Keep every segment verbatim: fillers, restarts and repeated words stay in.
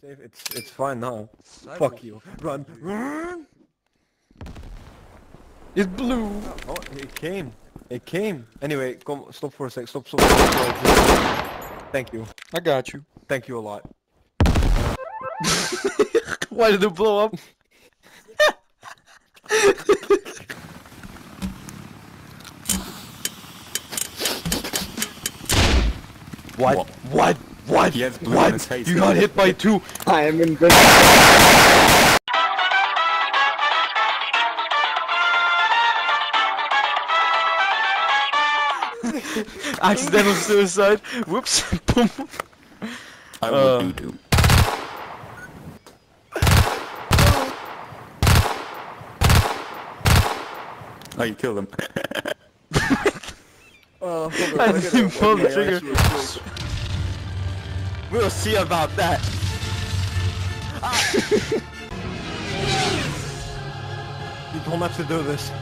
Safe, it's it's fine now. Cyber. Fuck you. Run. It blew! Oh, it came. It came. Anyway, come stop for a sec. Stop, stop, stop, stop, stop. Thank you. I got you. Thank you a lot. Why did it blow up? What? What? What? What? Yes, what? You got hit by two! I am in good. Accidental suicide. Whoops. Boom. I will do too. Oh, you killed him. Oh, hold on, I didn't pull the trigger. We'll see about that. Ah. You don't have to do this.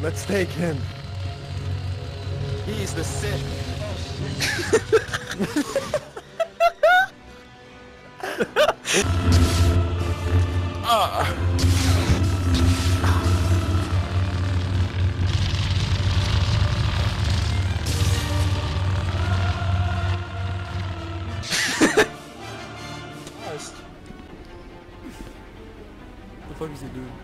Let's take him. He's the Sith. Ah. What the fuck is he doing?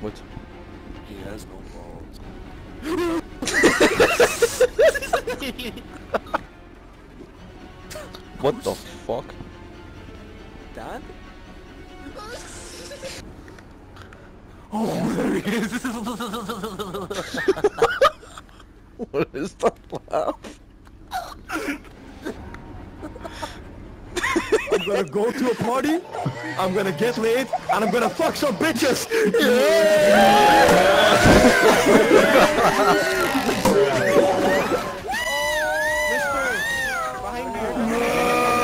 What? He has no balls. What the fuck? Dad? Oh, there he is! What is that laugh? I'm gonna go to a party, I'm gonna get laid, and I'm gonna fuck some bitches!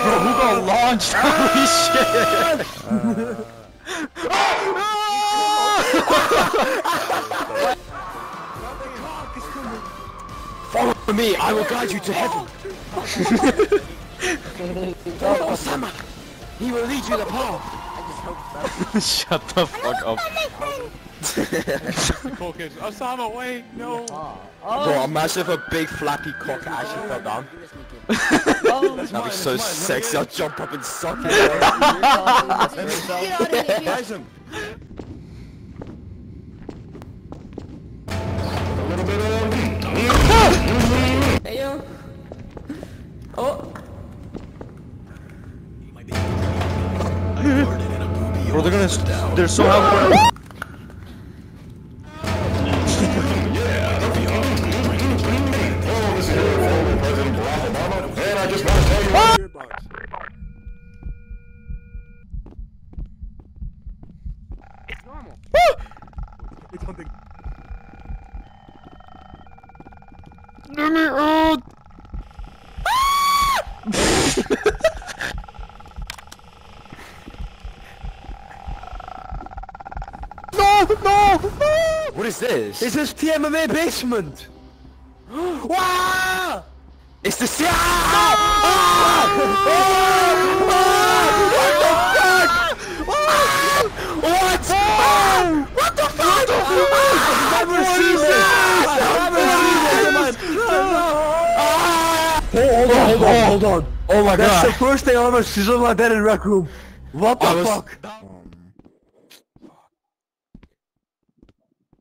Bro, who got launched? Holy shit! Follow me, I will guide you to heaven! Follow Osama! He will lead you to Paul! I just hope so. Shut the fuck up. Osama, wait! No! Oh. Oh. Bro, imagine if a big flappy cock actually fell down. Oh, that'd mine, be so sexy, I'll jump up and suck it. Hey yo! Oh! Bro, they're gonna. They're so helpful. Yeah, that'll be hard. Oh, this is former President Barack Obama, and I just want to tell you. Ah! It's normal. It's something. Let me out. No! What is this? Is this T M M A basement? Wow! It's the C- ah! What the fuck? What? What the fuck? I've never seen this! I've never seen this! Hold on, hold on, hold on! Oh my god! That's the first thing I've ever seen like that in Rec Room. What the fuck?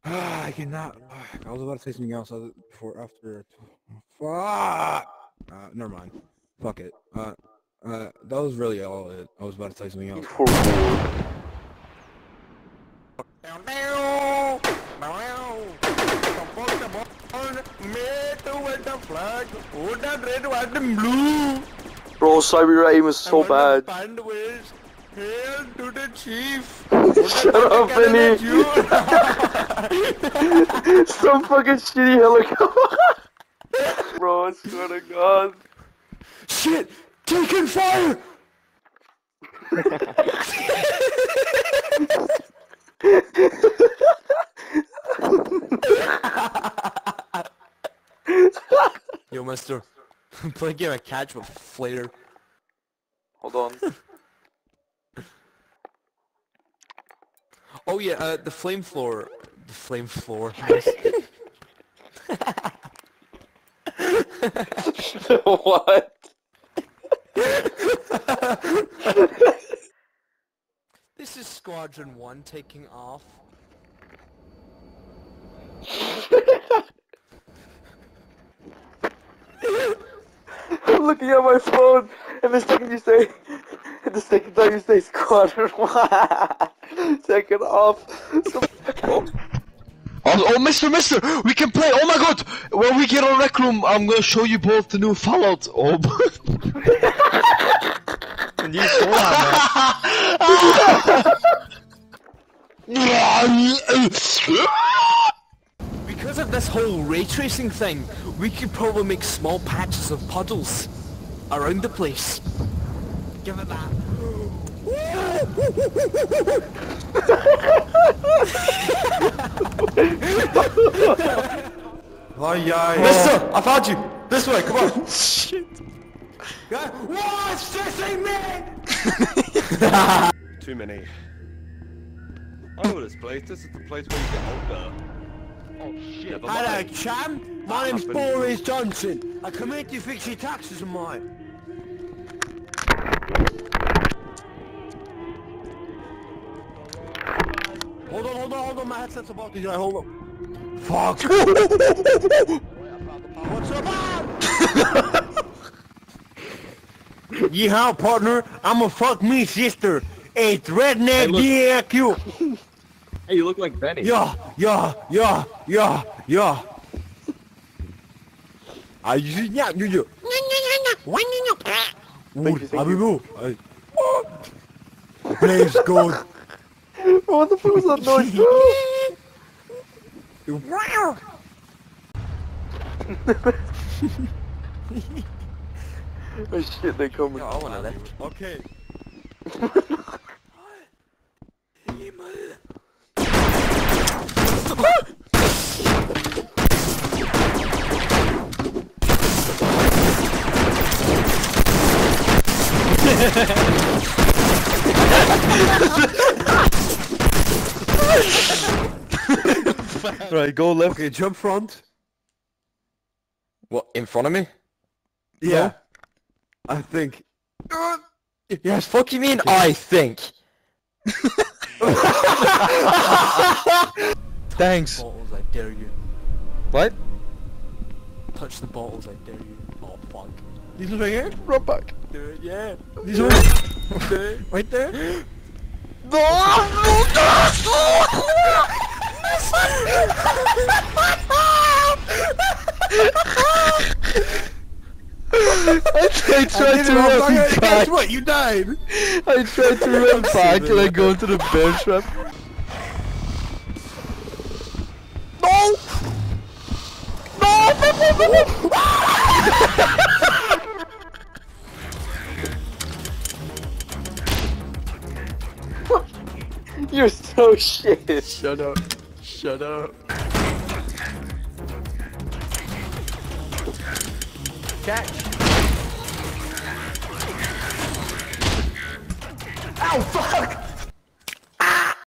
Ah, I cannot. I was about to say something else before, after. Fuck! Uh, never mind. Fuck it. Uh, uh, that was really all it. I was about to say something else. Bro, cyber aim is so bad. Hail to the chief! Shut up, Vinny! Some fucking shitty helicopter! Bro, I swear to god. Shit! Taking fire! Yo, master. I'm playing a game of catch with Flair. Hold on. Oh yeah, uh, the flame floor. The flame floor. What? This is Squadron One taking off. I'm looking at my phone, and the second you say, the second time you say Squadron One, take it off. Oh. Oh, oh, Mister, Mister, we can play. Oh my God! When we get on Rec Room, I'm gonna show you both the new Fallout. Oh. You saw that, man. Because of this whole ray tracing thing, we could probably make small patches of puddles around the place. Give it that. Oh, yeah, yeah. Mister, I found you. This way, come on. Shit. What's stressing me? Too many. Oh, this place. This is the place where you get older. Oh shit. Hello, chum. My name's Boris Johnson. I come here to fix your taxes and mine. Hold on, hold on, hold on. My headset's about to die. Hold on. Fuck. What's up? Yeehaw, partner, I'ma fuck me sister. It's redneck D A Q. Hey, you look like Benny. Yeah, yeah, yeah, yeah, yeah. I just yeah, you do. Please go. What the fuck was that noise? Wow. Oh shit, they come with. Oh, I wanna left. Okay. Right, go left. Okay, jump front. What, in front of me? Yeah. No? I think. Uh, yes, fuck you mean yeah. I think. Thanks. Touch the bottles, I dare you. What? Touch the bottles, I dare you. Oh fuck. These are right here? Run back. Do it, yeah. These are right there. Right there? No! No! I tried, tried I to run back. back. Guess what? You died. I tried to run back and I go into the bear trap. No! No! No! No! No! You're so shit. Shut up. Shut up. Catch! Ow, fuck!